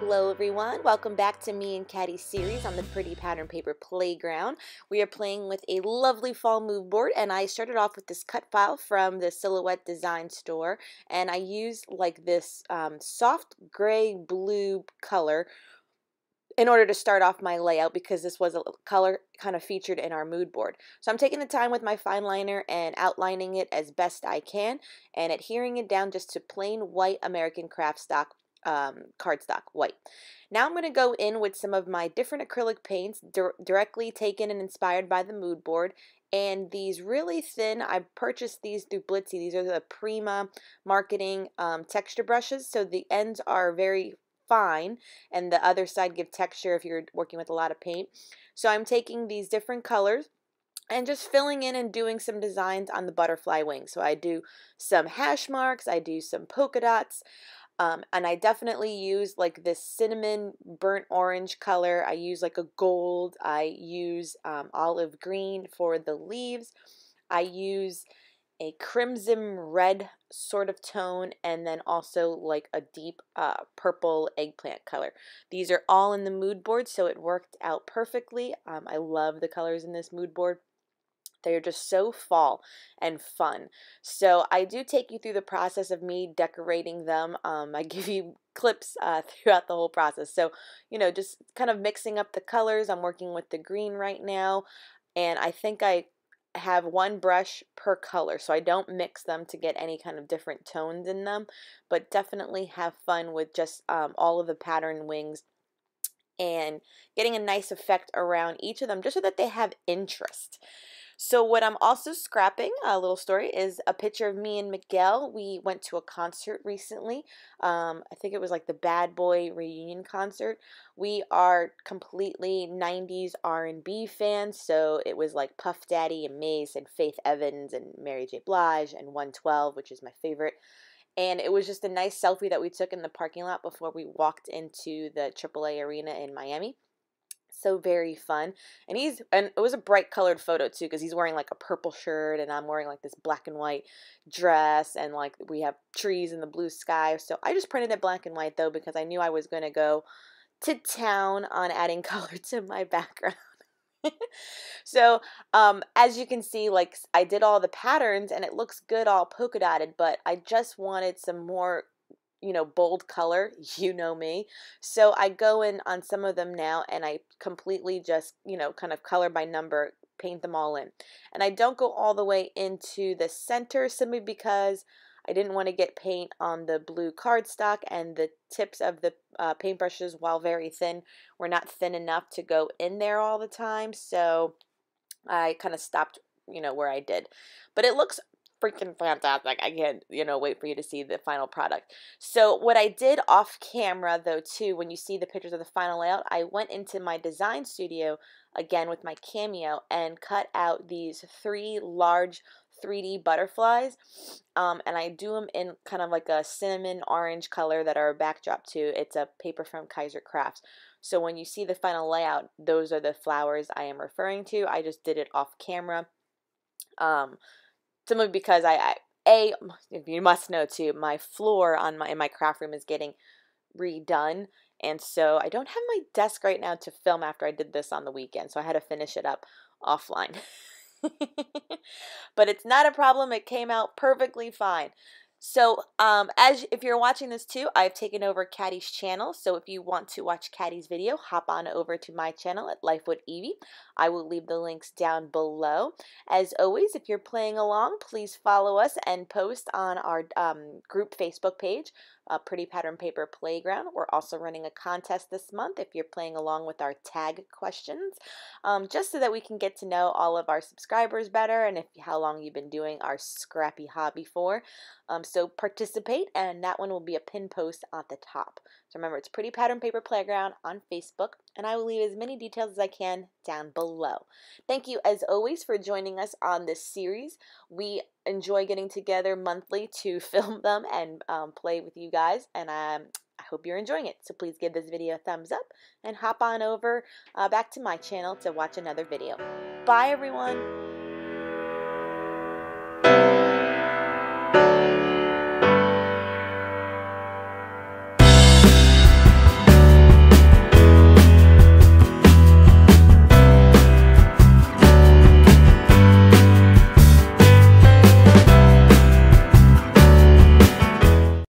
Hello everyone, welcome back to me and Caddy's series on the Pretty Patterned Paper Playground. We are playing with a lovely fall mood board, and I started off with this cut file from the Silhouette design store, and I used like this soft gray blue color in order to start off my layout because this was a color kind of featured in our mood board. So I'm taking the time with my fine liner and outlining it as best I can and adhering it down just to plain white American craft stock cardstock white. Now I'm going to go in with some of my different acrylic paints directly taken and inspired by the mood board, and these really thin, I purchased these through Blitzy. These are the Prima Marketing texture brushes, so the ends are very fine and the other side give texture if you're working with a lot of paint. So I'm taking these different colors and just filling in and doing some designs on the butterfly wing. So I do some hash marks, I do some polka dots, and I definitely use like this cinnamon burnt orange color. I use like a gold, I use olive green for the leaves, I use a crimson red sort of tone, and then also like a deep purple eggplant color. These are all in the mood board, so it worked out perfectly. I love the colors in this mood board. They are just so fall and fun. So I do take you through the process of me decorating them. I give you clips throughout the whole process. So, you know, just kind of mixing up the colors. I'm working with the green right now, and I think I have one brush per color, so I don't mix them to get any kind of different tones in them, but definitely have fun with just all of the pattern wings and getting a nice effect around each of them just so that they have interest. So what I'm also scrapping, a little story, is a picture of me and Miguel. We went to a concert recently. I think it was like the Bad Boy reunion concert. We are completely 90s R&B fans, so it was like Puff Daddy and Mase and Faith Evans and Mary J. Blige and 112, which is my favorite. And it was just a nice selfie that we took in the parking lot before we walked into the AAA arena in Miami. So very fun. And it was a bright colored photo too, because he's wearing like a purple shirt and I'm wearing like this black and white dress, and like we have trees in the blue sky. So I just printed it black and white though, because I knew I was going to go to town on adding color to my background. So as you can see, like I did all the patterns and it looks good all polka dotted, but I just wanted some more, you know, bold color, you know me. So I go in on some of them now and I completely just, you know, kind of color by number, paint them all in. And I don't go all the way into the center simply because I didn't want to get paint on the blue cardstock, and the tips of the paintbrushes, while very thin, were not thin enough to go in there all the time. So I kind of stopped, you know, where I did. But it looks freaking fantastic. I can't, you know, wait for you to see the final product. So what I did off camera though too, when you see the pictures of the final layout, I went into my design studio again with my Cameo and cut out these three large 3D butterflies, and I do them in kind of like a cinnamon orange color that are a backdrop to. It's a paper from Kaiser Crafts. So when you see the final layout, those are the flowers I am referring to. I just did it off camera. Simply because I you must know too, my floor in my craft room is getting redone, and so I don't have my desk right now to film after I did this on the weekend, so I had to finish it up offline. But it's not a problem. It came out perfectly fine. So if you're watching this too, I've taken over Caddy's channel. So if you want to watch Caddy's video, hop on over to my channel at Life with Evi. I will leave the links down below. As always, if you're playing along, please follow us and post on our group Facebook page, Pretty Pattern Paper Playground. We're also running a contest this month if you're playing along with our tag questions, just so that we can get to know all of our subscribers better and how long you've been doing our scrappy hobby for. So participate, and that one will be a pin post at the top. So remember, it's Pretty Pattern Paper Playground on Facebook, and I will leave as many details as I can down below. Thank you, as always, for joining us on this series. We enjoy getting together monthly to film them and play with you guys, and I hope you're enjoying it. So please give this video a thumbs up and hop on over back to my channel to watch another video. Bye, everyone.